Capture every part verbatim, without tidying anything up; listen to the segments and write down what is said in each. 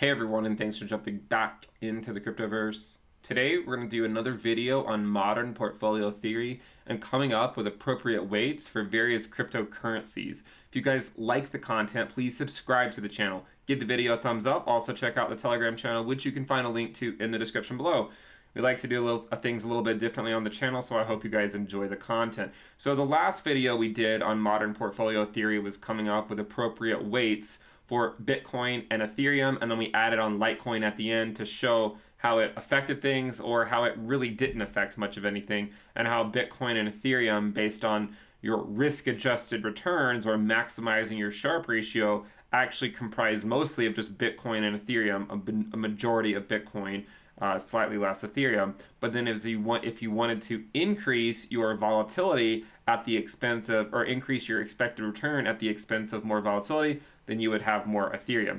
Hey everyone, and thanks for jumping back into the Cryptoverse. Today we're going to do another video on modern portfolio theory and coming up with appropriate weights for various cryptocurrencies. If you guys like the content, please subscribe to the channel, give the video a thumbs up, also check out the Telegram channel, which you can find a link to in the description below. We like to do a little, uh, things a little bit differently on the channel, so I hope you guys enjoy the content. So the last video we did on modern portfolio theory was coming up with appropriate weights for Bitcoin and Ethereum, and then we added on Litecoin at the end to show how it affected things or how it really didn't affect much of anything, and how Bitcoin and Ethereum, based on your risk-adjusted returns or maximizing your Sharpe ratio, actually comprised mostly of just Bitcoin and Ethereum, a majority of Bitcoin, uh, slightly less Ethereum. But then if you want, if you wanted to increase your volatility at the expense of, or increase your expected return at the expense of more volatility, then you would have more Ethereum.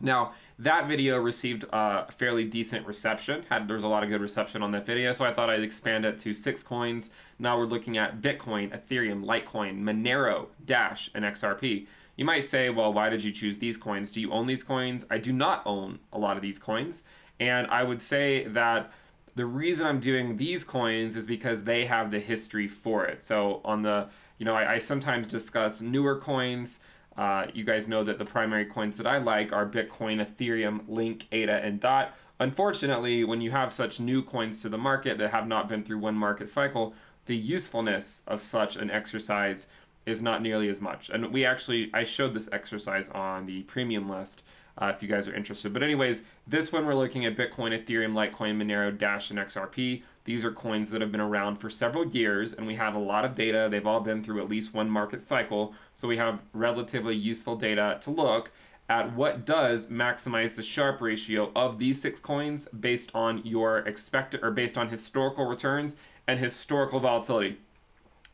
Now, that video received a fairly decent reception. Had, there was a lot of good reception on that video, so I thought I'd expand it to six coins. Now we're looking at Bitcoin, Ethereum, Litecoin, Monero, Dash, and X R P. You might say, well, why did you choose these coins? Do you own these coins? I do not own a lot of these coins, and I would say that the reason I'm doing these coins is because they have the history for it. So on the, you know, I, I sometimes discuss newer coins. Uh, you guys know that the primary coins that I like are Bitcoin, Ethereum, Link, A D A, and D O T. Unfortunately, when you have such new coins to the market that have not been through one market cycle, the usefulness of such an exercise is not nearly as much. And we actually, I showed this exercise on the premium list uh, if you guys are interested. But anyways, this one we're looking at Bitcoin, Ethereum, Litecoin, Monero, Dash, and X R P. These are coins that have been around for several years, and we have a lot of data. They've all been through at least one market cycle, so we have relatively useful data to look at what does maximize the Sharpe ratio of these six coins based on your expected, or based on historical returns and historical volatility.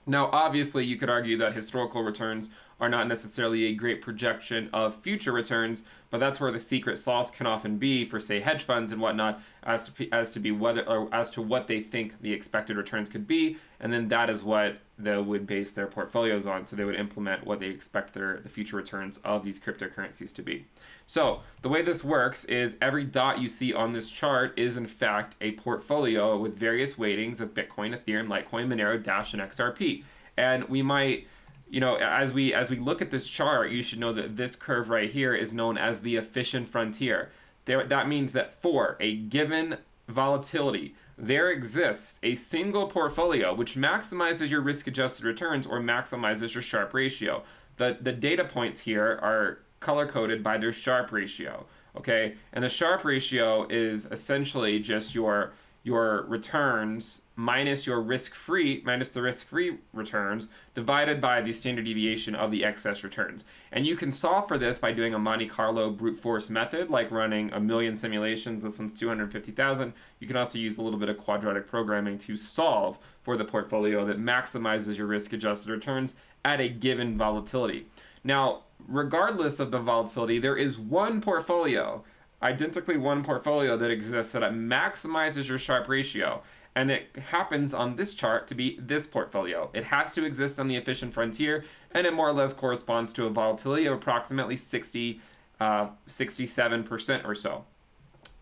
Now, obviously, you could argue that historical returns are not necessarily a great projection of future returns, but that's where the secret sauce can often be for, say, hedge funds and whatnot, as to as to be whether or as to what they think the expected returns could be, and then that is what they would base their portfolios on. So they would implement what they expect their the future returns of these cryptocurrencies to be. So the way this works is every dot you see on this chart is in fact a portfolio with various weightings of Bitcoin, Ethereum, Litecoin, Monero, Dash, and X R P, and we might. You know, as we as we look at this chart, you should know that this curve right here is known as the efficient frontier. There, that means that for a given volatility, there exists a single portfolio which maximizes your risk-adjusted returns or maximizes your Sharpe ratio. The, the data points here are color-coded by their Sharpe ratio, okay? And the Sharpe ratio is essentially just your your returns minus your risk-free, minus the risk-free returns, divided by the standard deviation of the excess returns. And you can solve for this by doing a Monte Carlo brute force method, like running a million simulations. This one's two hundred fifty thousand. You can also use a little bit of quadratic programming to solve for the portfolio that maximizes your risk-adjusted returns at a given volatility. Now, regardless of the volatility, there is one portfolio, identically one portfolio that exists that maximizes your Sharpe ratio. And it happens on this chart to be this portfolio. It has to exist on the efficient frontier, and it more or less corresponds to a volatility of approximately sixty, uh, sixty-seven percent or so.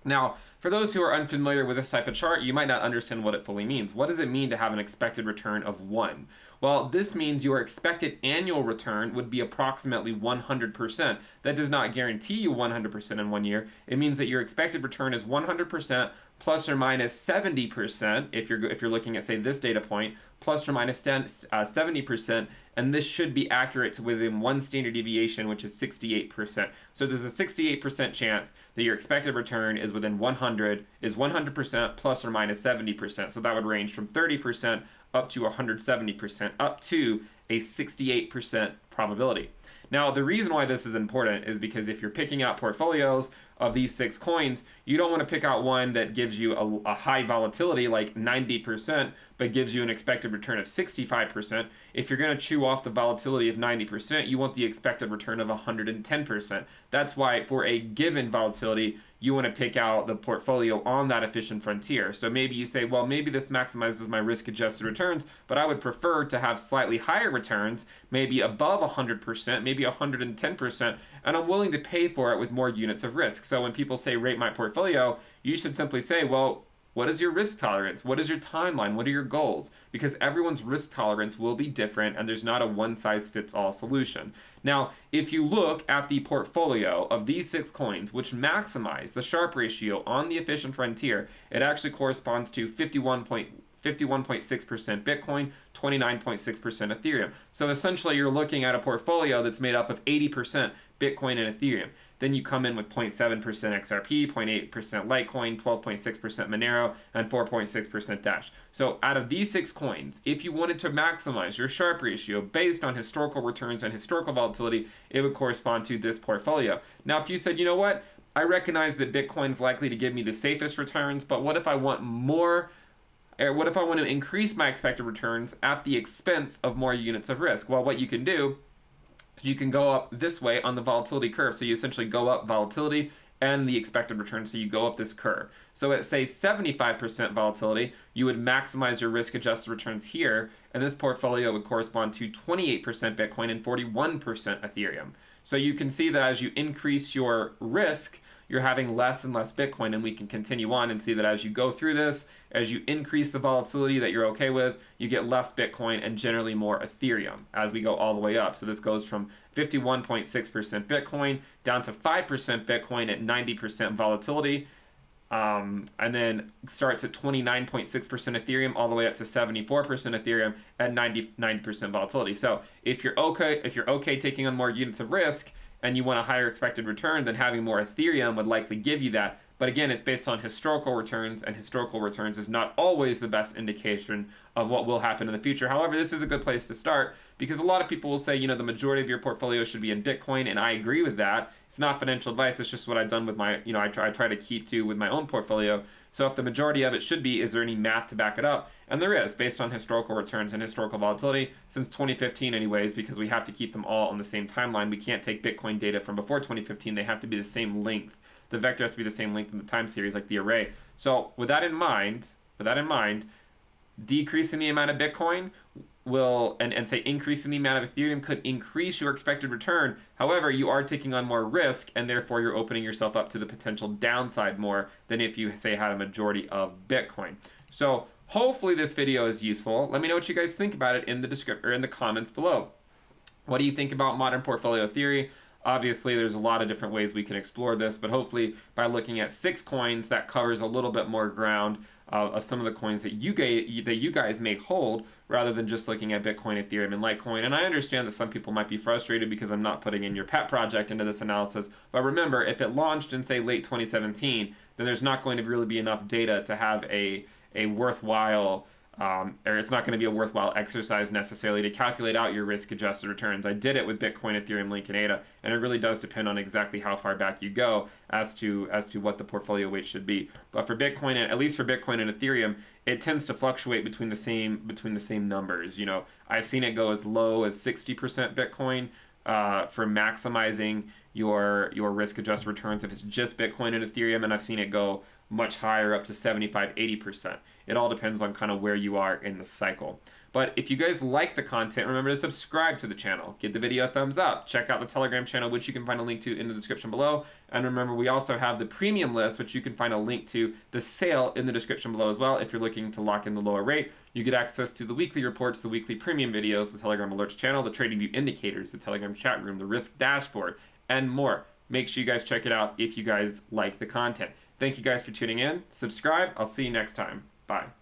Now, for those who are unfamiliar with this type of chart, you might not understand what it fully means. What does it mean to have an expected return of one? Well, this means your expected annual return would be approximately one hundred percent. That does not guarantee you one hundred percent in one year. It means that your expected return is one hundred percent plus or minus seventy percent, if you're if you're looking at, say, this data point, plus or minus ten, uh, seventy percent, and this should be accurate to within one standard deviation, which is sixty-eight percent. So there's a sixty-eight percent chance that your expected return is within one hundred, is one hundred percent plus or minus seventy percent. So that would range from thirty percent up to one hundred seventy percent, up to a sixty-eight percent probability. Now, the reason why this is important is because if you're picking out portfolios of these six coins, you don't want to pick out one that gives you a, a high volatility, like ninety percent, but gives you an expected return of sixty-five percent. If you're going to chew off the volatility of ninety percent, you want the expected return of one hundred ten percent. That's why for a given volatility, you want to pick out the portfolio on that efficient frontier. So maybe you say, well, maybe this maximizes my risk-adjusted returns, but I would prefer to have slightly higher returns, maybe above one hundred percent, maybe maybe one hundred ten percent, and I'm willing to pay for it with more units of risk. So when people say rate my portfolio, you should simply say, well, what is your risk tolerance? What is your timeline? What are your goals? Because everyone's risk tolerance will be different, and there's not a one-size-fits-all solution. Now, if you look at the portfolio of these six coins, which maximize the Sharpe ratio on the efficient frontier, it actually corresponds to fifty-one point six percent Bitcoin, twenty-nine point six percent Ethereum. So essentially, you're looking at a portfolio that's made up of eighty percent Bitcoin and Ethereum. Then you come in with zero point seven percent X R P, zero point eight percent Litecoin, twelve point six percent Monero, and four point six percent Dash. So out of these six coins, if you wanted to maximize your Sharpe ratio based on historical returns and historical volatility, it would correspond to this portfolio. Now, if you said, you know what, I recognize that Bitcoin's likely to give me the safest returns, but what if I want more? What if I want to increase my expected returns at the expense of more units of risk? Well, what you can do, you can go up this way on the volatility curve. So you essentially go up volatility and the expected return. So you go up this curve. So at, say, seventy-five percent volatility, you would maximize your risk-adjusted returns here. And this portfolio would correspond to twenty-eight percent Bitcoin and forty-one percent Ethereum. So you can see that as you increase your risk, you're having less and less Bitcoin, and we can continue on and see that as you go through this, as you increase the volatility that you're okay with, you get less Bitcoin and generally more Ethereum as we go all the way up. So this goes from fifty-one point six percent Bitcoin down to five percent Bitcoin at ninety percent volatility, um, and then starts at twenty-nine point six percent Ethereum all the way up to seventy-four percent Ethereum at ninety-nine percent volatility. So if you're okay, if you're okay taking on more units of risk, and you want a higher expected return, then having more Ethereum would likely give you that. But again, it's based on historical returns, and historical returns is not always the best indication of what will happen in the future. However, this is a good place to start, because a lot of people will say, you know, the majority of your portfolio should be in Bitcoin, and I agree with that. It's not financial advice, it's just what I've done with my, you know, I try, I try to keep to with my own portfolio. So if the majority of it should be, is there any math to back it up? And there is, based on historical returns and historical volatility since twenty fifteen anyways, because we have to keep them all on the same timeline. We can't take Bitcoin data from before twenty fifteen. They have to be the same length. The vector has to be the same length in the time series, like the array. So with that in mind, with that in mind, decreasing the amount of Bitcoin will, and, and say increasing the amount of Ethereum could increase your expected return. However, you are taking on more risk, and therefore you're opening yourself up to the potential downside more than if you, say, had a majority of Bitcoin. So hopefully this video is useful. Let me know what you guys think about it in the description or in the comments below. What do you think about modern portfolio theory? Obviously, there's a lot of different ways we can explore this, but hopefully by looking at six coins, that covers a little bit more ground uh, of some of the coins that you, that you guys may hold, rather than just looking at Bitcoin, Ethereum, and Litecoin. And I understand that some people might be frustrated because I'm not putting in your pet project into this analysis. But remember, if it launched in, say, late twenty seventeen, then there's not going to really be enough data to have a, a worthwhile Um, or it's not going to be a worthwhile exercise necessarily to calculate out your risk-adjusted returns. I did it with Bitcoin, Ethereum, Link, and A D A, and it really does depend on exactly how far back you go as to as to what the portfolio weight should be. But for Bitcoin, at least for Bitcoin and Ethereum, it tends to fluctuate between the same between the same numbers. You know, I've seen it go as low as sixty percent Bitcoin uh, for maximizing your your risk-adjusted returns if it's just Bitcoin and Ethereum, and I've seen it go much higher, up to seventy-five, eighty percent. It all depends on kind of where you are in the cycle. But if you guys like the content, remember to subscribe to the channel, give the video a thumbs up, check out the Telegram channel, which you can find a link to in the description below. And remember, we also have the premium list, which you can find a link to the sale in the description below as well. If you're looking to lock in the lower rate, you get access to the weekly reports, the weekly premium videos, the Telegram alerts channel, the trading view indicators, the Telegram chat room, the risk dashboard, and more. Make sure you guys check it out if you guys like the content. Thank you guys for tuning in. Subscribe. I'll see you next time. Bye.